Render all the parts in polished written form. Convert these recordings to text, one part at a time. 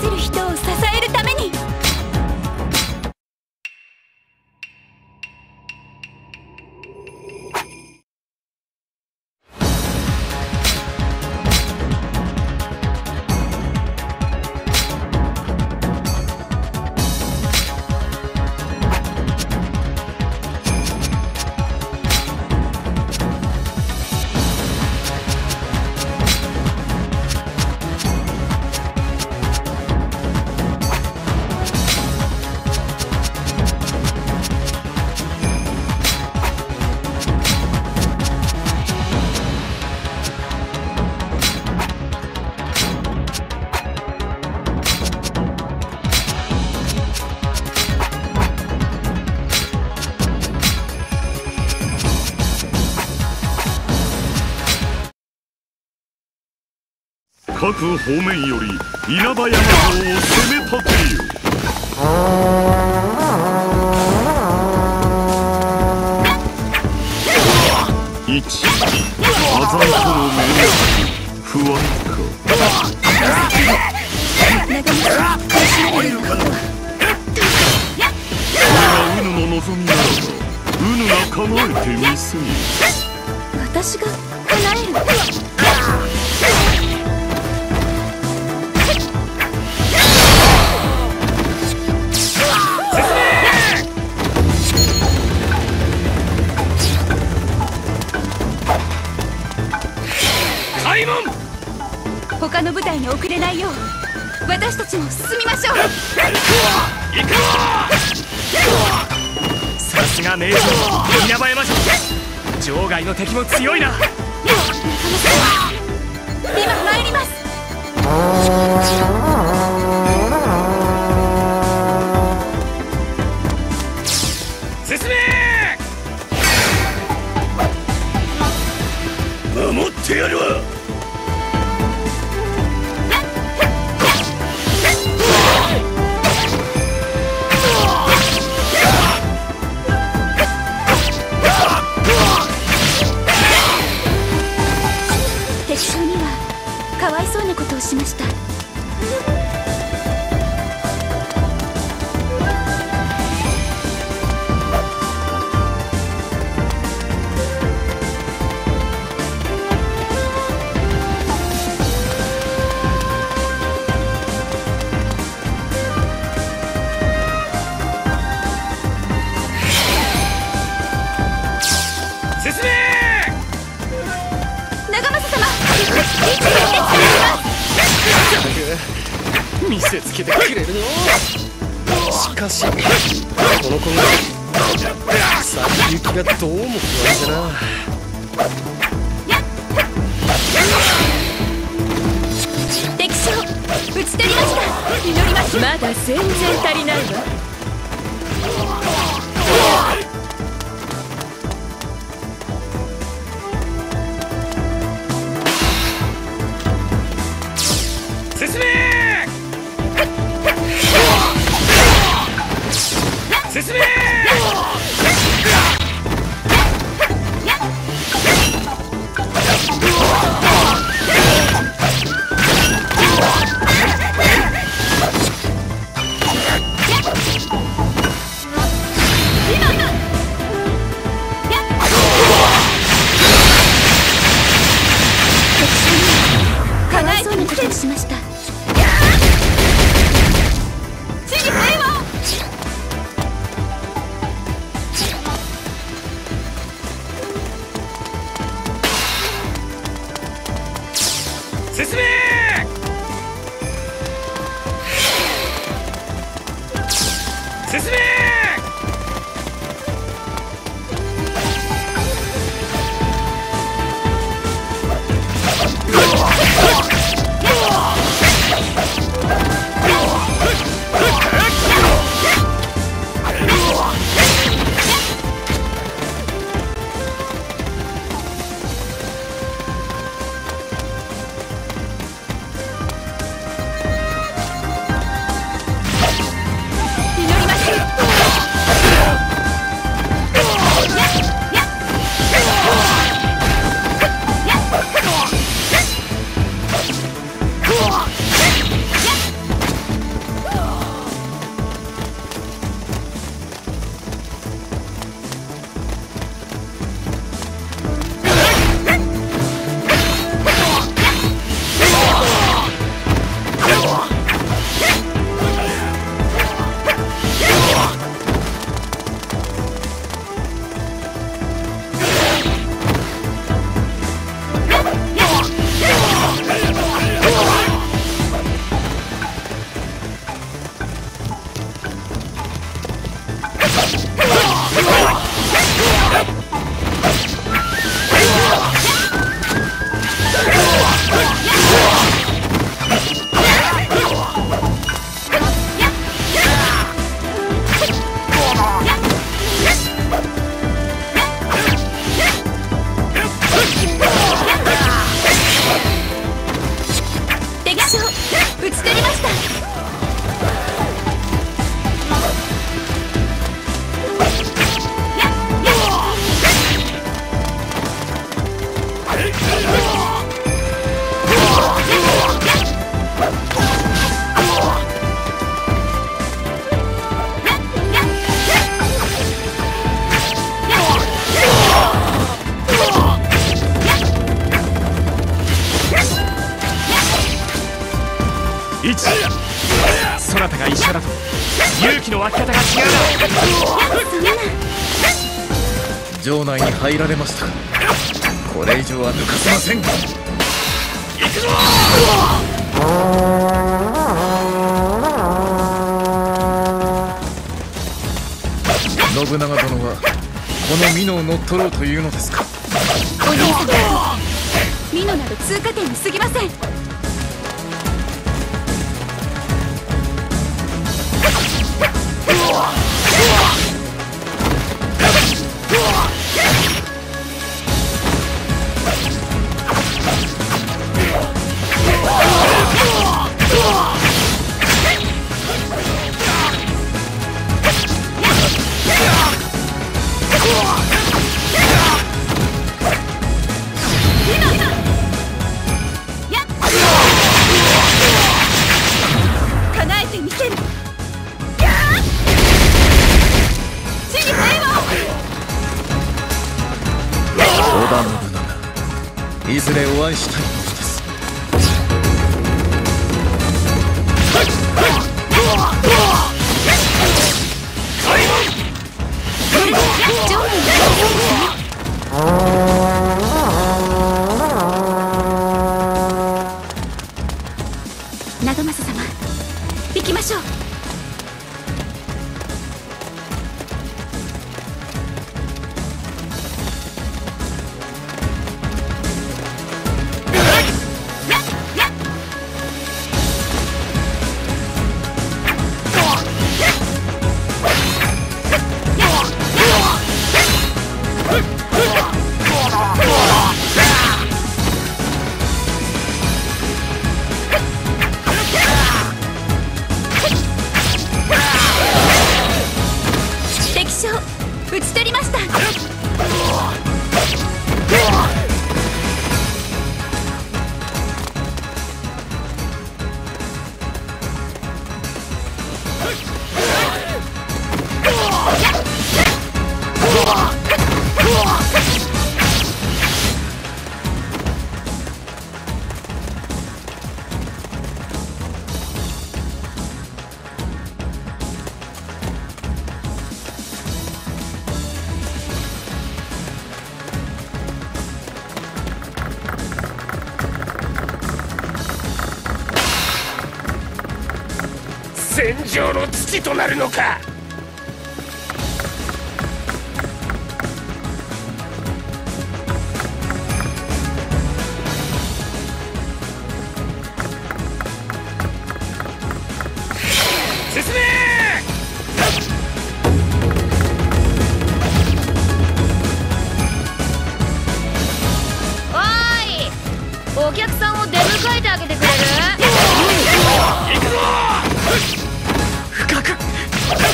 せる人を支えるために。各方面より稲葉山城を攻め立てよ。1、風の目の不安か。これがうぬの望みならば、うぬが叶えてみせよ。私が叶える。他の部隊に遅れないよう、私たちも進みましょう。行くわ。さすが名城稲葉山城、場外の敵も強いな。中野さん、今参ります。進め。守ってやるわ。しました。進め。長政様、一致団結します。見せつけてくれるの。しかしこの子が先行きがどうも不安だな。敵将討ち取りました。祈ります。まだ全然足りないわ。進め。かわいそうに苦戦しました。1、そなたが医者だと勇気の湧き方が違うな。城内に入られました。これ以上は抜かせません。行くぞ。信長殿はこの美濃を乗っ取ろうというのですか。お兄様、美濃など通過点に過ぎません。いずれお会いしたいものです。長政様、行きましょう。打ち取りました。戦場の土となるのか。進め。おい、お客さんを出迎えてあげてくれる？行くぞ。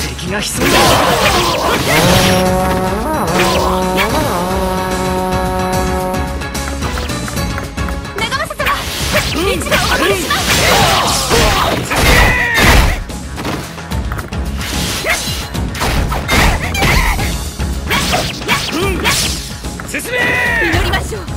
敵が潜んでいる。長政様、一度お願いします。進め。祈りましょう。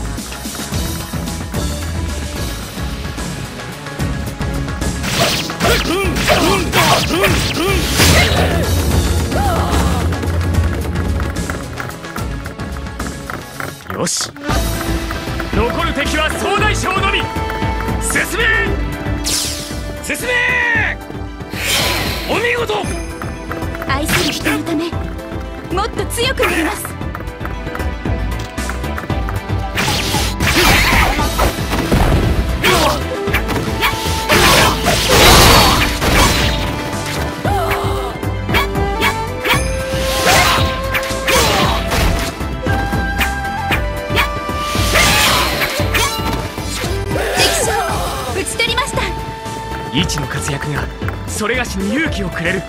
よし、残る敵は総大将のみ。進め進め。お見事。愛する人のためもっと強くなります。一の活躍がそれがしに勇気をくれる。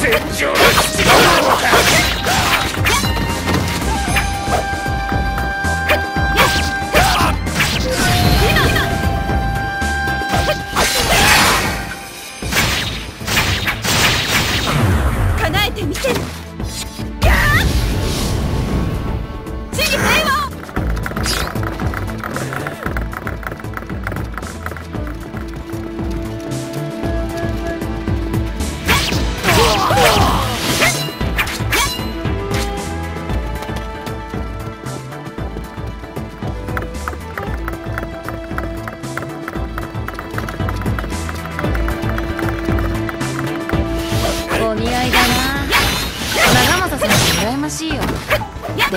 戦場の父となるのか。でも彼をしっかり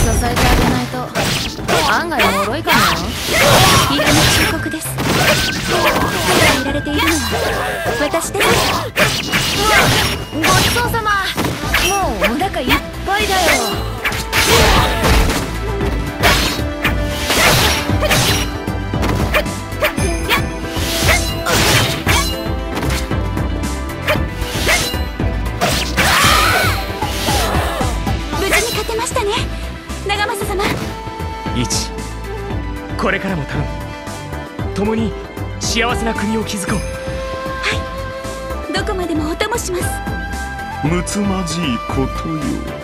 支えてあげないと案外脆いかもよ。色の忠告です。与えられているのは私です。ごちそうさま。もうお腹いっぱいだよ。一、これからも頼む。共に幸せな国を築こう。はい、どこまでもお供します。むつまじいことよ。